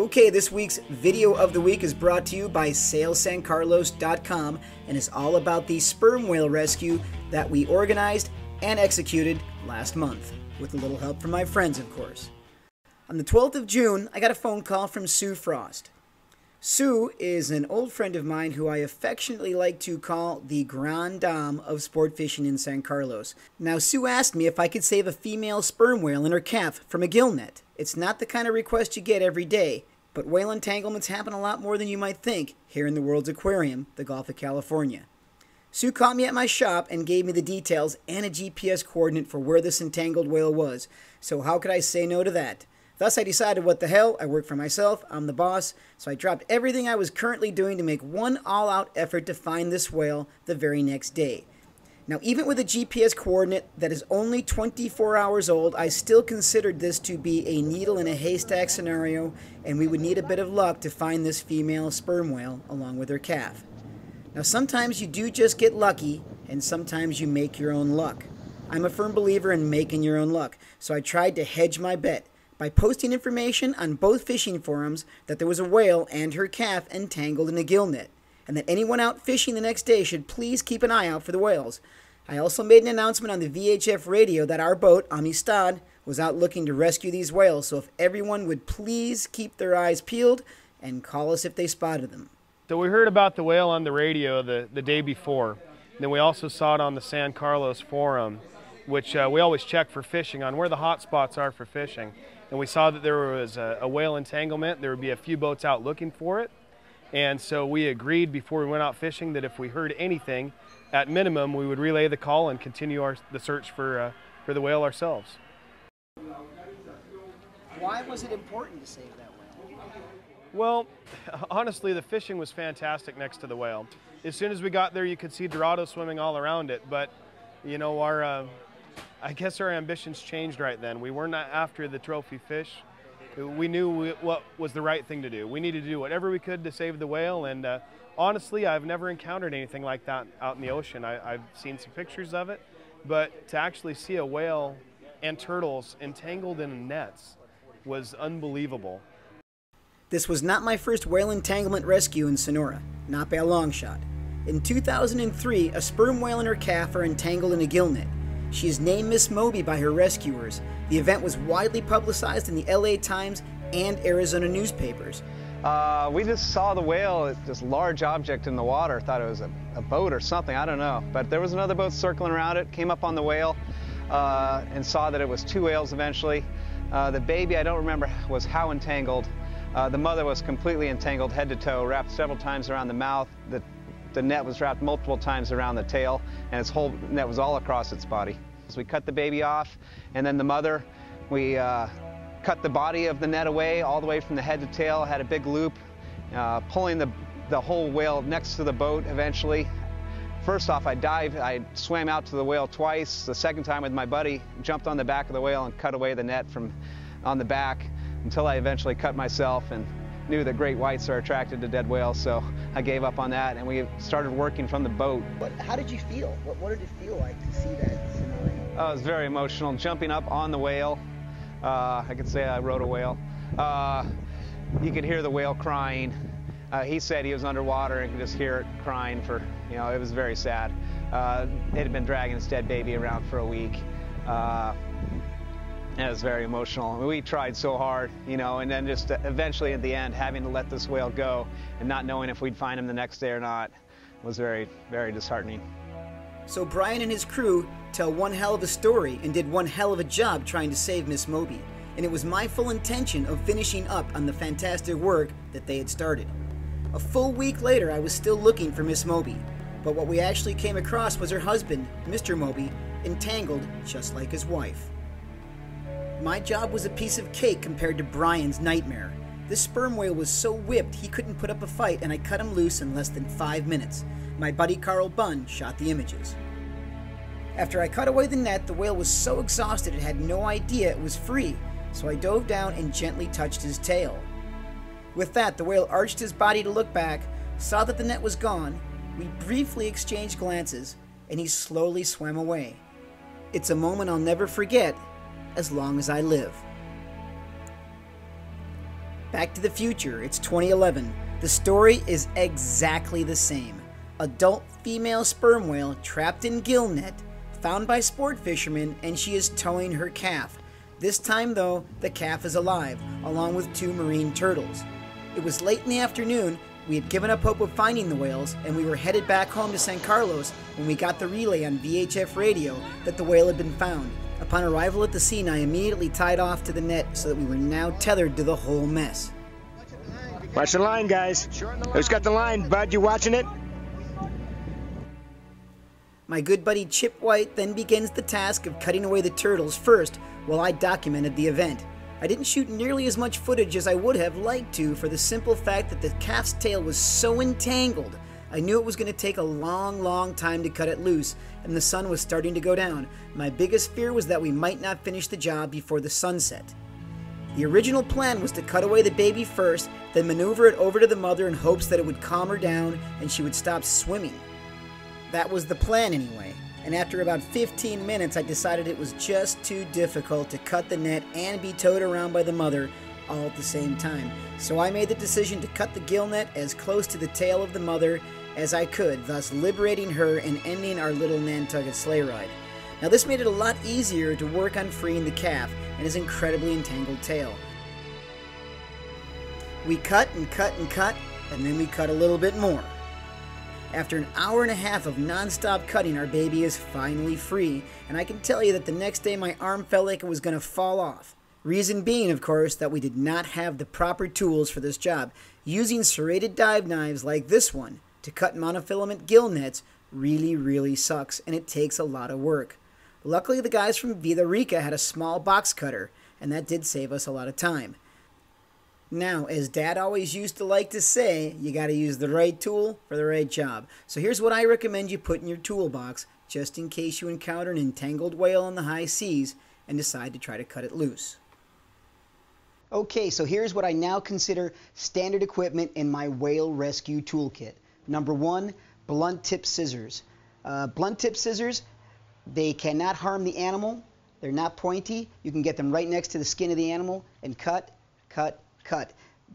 Okay, this week's video of the week is brought to you by SailSanCarlos.com and is all about the sperm whale rescue that we organized and executed last month, with a little help from my friends, of course. On the 12th of June, I got a phone call from Sue Frost. Sue is an old friend of mine who I affectionately like to call the Grand Dame of sport fishing in San Carlos. Now, Sue asked me if I could save a female sperm whale and her calf from a gill net. It's not the kind of request you get every day, but whale entanglements happen a lot more than you might think here in the Worlds Aquarium, the Gulf of California. Sue caught me at my shop and gave me the details and a GPS coordinate for where this entangled whale was, so how could I say no to that? Thus, I decided, what the hell, I work for myself, I'm the boss, so I dropped everything I was currently doing to make one all-out effort to find this whale the very next day. Now, even with a GPS coordinate that is only 24 hours old, I still considered this to be a needle in a haystack scenario, and we would need a bit of luck to find this female sperm whale along with her calf. Now, sometimes you do just get lucky, and sometimes you make your own luck. I'm a firm believer in making your own luck, so I tried to hedge my bet by posting information on both fishing forums that there was a whale and her calf entangled in a gill net, and that anyone out fishing the next day should please keep an eye out for the whales. I also made an announcement on the VHF radio that our boat, Amistad, was out looking to rescue these whales, so if everyone would please keep their eyes peeled and call us if they spotted them. So we heard about the whale on the radio the day before, and then we also saw it on the San Carlos forum, which we always check for fishing on where the hot spots are for fishing. And we saw that there was a whale entanglement. There would be a few boats out looking for it. And so we agreed before we went out fishing that if we heard anything, at minimum, we would relay the call and continue the search for the whale ourselves. Why was it important to save that whale? Well, honestly, the fishing was fantastic next to the whale. As soon as we got there, you could see Dorado swimming all around it. But, you know, I guess our ambitions changed right then. We were not after the trophy fish. We knew what was the right thing to do. We needed to do whatever we could to save the whale, and honestly, I've never encountered anything like that out in the ocean. I've seen some pictures of it, but to actually see a whale and turtles entangled in nets was unbelievable. This was not my first whale entanglement rescue in Sonora, not by a long shot. In 2003, a sperm whale and her calf are entangled in a gill net. She is named Miss Moby by her rescuers. The event was widely publicized in the LA Times and Arizona newspapers. We just saw the whale, this large object in the water, thought it was a boat or something, I don't know. But there was another boat circling around it, came up on the whale and saw that it was two whales eventually. The baby, I don't remember, was how entangled. The mother was completely entangled head to toe, wrapped several times around the mouth. The net was wrapped multiple times around the tail, and its whole net was all across its body. So we cut the baby off, and then the mother, we cut the body of the net away, all the way from the head to tail, had a big loop, pulling the whole whale next to the boat eventually. First off, I swam out to the whale twice. The second time with my buddy, jumped on the back of the whale and cut away the net from on the back until I eventually cut myself, and knew that great whites are attracted to dead whales, so I gave up on that and we started working from the boat. How did you feel? What did it feel like to see that scenario? It was very emotional. Jumping up on the whale, I could say I rode a whale. You could hear the whale crying. He said he was underwater and could just hear it crying for, you know, it was very sad. It had been dragging its dead baby around for a week. It was very emotional. We tried so hard, you know, and then just eventually at the end, having to let this whale go and not knowing if we'd find him the next day or not was very, very disheartening. So Brian and his crew tell one hell of a story and did one hell of a job trying to save Miss Moby. And it was my full intention of finishing up on the fantastic work that they had started. A full week later, I was still looking for Miss Moby, but what we actually came across was her husband, Mr. Moby, entangled just like his wife. My job was a piece of cake compared to Brian's nightmare. This sperm whale was so whipped he couldn't put up a fight, and I cut him loose in less than 5 minutes. My buddy Carl Bunn shot the images. After I cut away the net, the whale was so exhausted it had no idea it was free, so I dove down and gently touched his tail. With that, the whale arched his body to look back, saw that the net was gone, we briefly exchanged glances, and he slowly swam away. It's a moment I'll never forget, as long as I live. Back to the Future, it's 2011. The story is exactly the same. Adult female sperm whale trapped in gill net, found by sport fishermen, and she is towing her calf. This time though, the calf is alive, along with two marine turtles. It was late in the afternoon, we had given up hope of finding the whales, and we were headed back home to San Carlos when we got the relay on VHF radio that the whale had been found. Upon arrival at the scene, I immediately tied off to the net so that we were now tethered to the whole mess. Watch the line, guys. Who's got the line, Bud? You watching it? My good buddy Chip White then begins the task of cutting away the turtles first while I documented the event. I didn't shoot nearly as much footage as I would have liked to for the simple fact that the calf's tail was so entangled. I knew it was going to take a long time to cut it loose, and the sun was starting to go down. My biggest fear was that we might not finish the job before the sunset. The original plan was to cut away the baby first, then maneuver it over to the mother in hopes that it would calm her down and she would stop swimming. That was the plan anyway. And after about 15 minutes, I decided it was just too difficult to cut the net and be towed around by the mother all at the same time. So I made the decision to cut the gill net as close to the tail of the mother as I could, thus liberating her and ending our little Nantucket sleigh ride. Now this made it a lot easier to work on freeing the calf and his incredibly entangled tail. We cut and cut and cut, and then we cut a little bit more. After an hour and a half of non-stop cutting, our baby is finally free, and I can tell you that the next day my arm felt like it was going to fall off. Reason being, of course, that we did not have the proper tools for this job. Using serrated dive knives like this one to cut monofilament gill nets really sucks, and it takes a lot of work. Luckily, the guys from Vida Rica had a small box cutter, and that did save us a lot of time. Now, as Dad always used to like to say, you gotta use the right tool for the right job. So here's what I recommend you put in your toolbox, just in case you encounter an entangled whale on the high seas and decide to try to cut it loose. Okay, so here's what I now consider standard equipment in my whale rescue toolkit. Number one, blunt tip scissors. They cannot harm the animal. They're not pointy. You can get them right next to the skin of the animal and cut, cut, cut.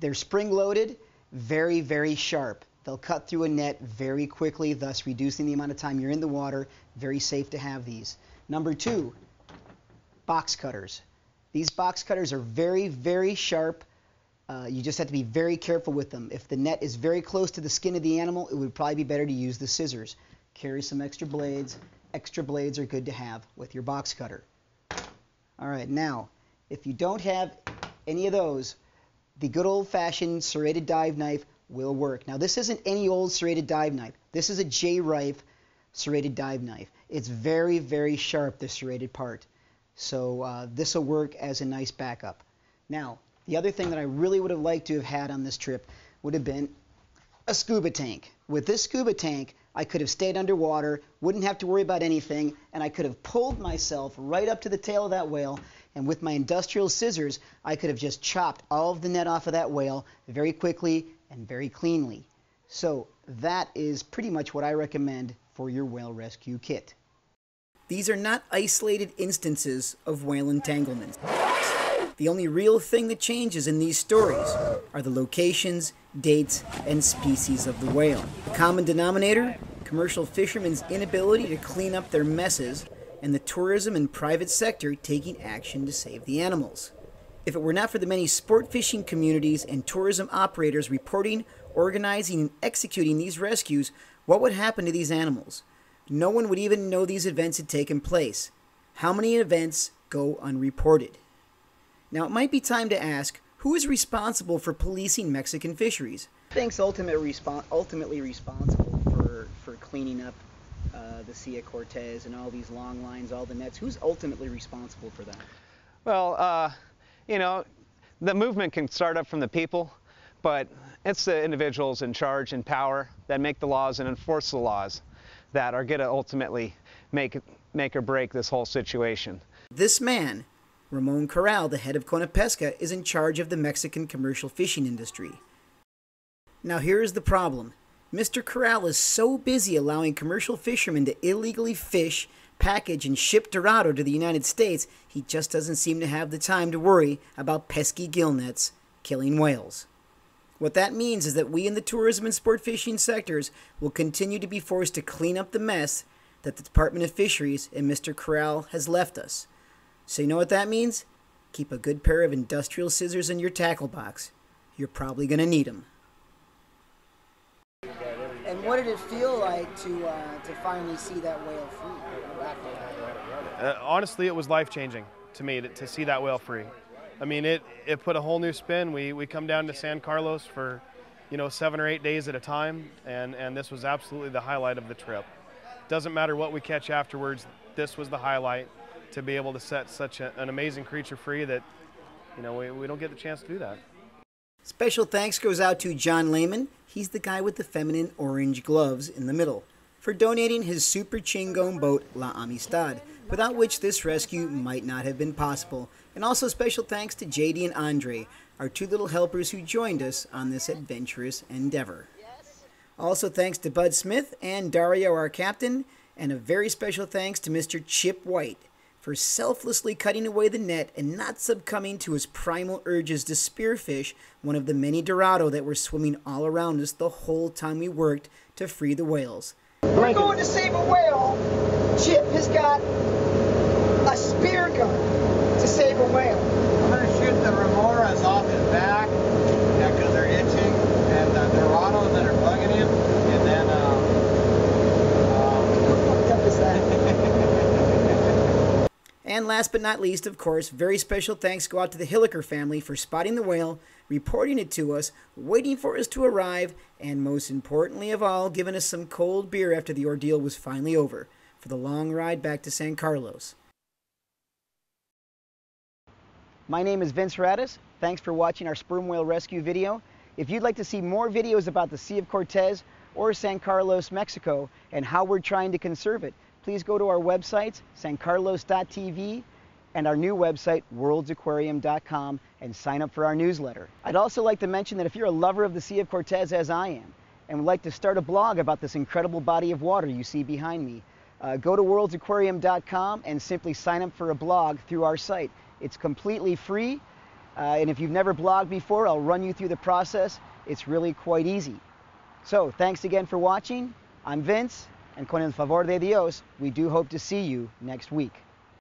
They're spring-loaded, very sharp. They'll cut through a net very quickly, thus reducing the amount of time you're in the water. Very safe to have these. Number two, box cutters. These box cutters are very sharp. You just have to be very careful with them. If the net is very close to the skin of the animal, it would probably be better to use the scissors. Carry some extra blades. Extra blades are good to have with your box cutter. All right, now, if you don't have any of those, the good old-fashioned serrated dive knife will work. Now, this isn't any old serrated dive knife. This is a J-Rife serrated dive knife. It's very sharp, the serrated part. So this will work as a nice backup. Now, the other thing that I really would have liked to have had on this trip would have been a scuba tank. With this scuba tank, I could have stayed underwater, wouldn't have to worry about anything, and I could have pulled myself right up to the tail of that whale, and with my industrial scissors, I could have just chopped all of the net off of that whale very quickly and very cleanly. So that is pretty much what I recommend for your whale rescue kit. These are not isolated instances of whale entanglements. The only real thing that changes in these stories are the locations, dates, and species of the whale. The common denominator? Commercial fishermen's inability to clean up their messes, and the tourism and private sector taking action to save the animals. If it were not for the many sport fishing communities and tourism operators reporting, organizing, and executing these rescues, what would happen to these animals? No one would even know these events had taken place. How many events go unreported? Now, it might be time to ask, who is responsible for policing Mexican fisheries? Think's ultimately responsible for cleaning up the Sea of Cortes and all these long lines, all the nets. Who's ultimately responsible for that? Well, you know, the movement can start up from the people, but it's the individuals in charge and power that make the laws and enforce the laws that are going to ultimately make or break this whole situation. This man, Ramon Corral, the head of Conapesca, is in charge of the Mexican commercial fishing industry. Now here is the problem. Mr. Corral is so busy allowing commercial fishermen to illegally fish, package, and ship dorado to the United States, he just doesn't seem to have the time to worry about pesky gill nets, killing whales. What that means is that we in the tourism and sport fishing sectors will continue to be forced to clean up the mess that the Department of Fisheries and Mr. Corral has left us. So you know what that means? Keep a good pair of industrial scissors in your tackle box. You're probably going to need them. And what did it feel like to finally see that whale free? Honestly, it was life-changing to me to see that whale free. I mean, it put a whole new spin. We come down to San Carlos for, 7 or 8 days at a time, and this was absolutely the highlight of the trip. Doesn't matter what we catch afterwards, this was the highlight, to be able to set such an amazing creature free that, we don't get the chance to do that. Special thanks goes out to John Lehman. He's the guy with the feminine orange gloves in the middle, for donating his super chingón boat, La Amistad, without which this rescue might not have been possible. And also special thanks to JD and Andre, our two little helpers who joined us on this adventurous endeavor. Also thanks to Bud Smith and Dario, our captain, and a very special thanks to Mr. Chip White for selflessly cutting away the net and not succumbing to his primal urges to spearfish one of the many dorado that were swimming all around us the whole time we worked to free the whales. We're going to save a whale. Chip has got a spear gun to save a whale. I'm going to shoot the remoras off his back because they're itching, and the dorados that are bugging him, and then... How fucked up is that? And last but not least, of course, very special thanks go out to the Hilliker family for spotting the whale, reporting it to us, waiting for us to arrive, and most importantly of all, giving us some cold beer after the ordeal was finally over, for the long ride back to San Carlos. My name is Vince Radice. Thanks for watching our sperm whale rescue video. If you'd like to see more videos about the Sea of Cortez or San Carlos, Mexico, and how we're trying to conserve it, please go to our websites, sancarlos.tv, and our new website, worldsaquarium.com, and sign up for our newsletter. I'd also like to mention that if you're a lover of the Sea of Cortez, as I am, and would like to start a blog about this incredible body of water you see behind me, go to worldsaquarium.com and simply sign up for a blog through our site. It's completely free, and if you've never blogged before, I'll run you through the process. It's really quite easy. So, thanks again for watching. I'm Vince, and con el favor de Dios, we do hope to see you next week.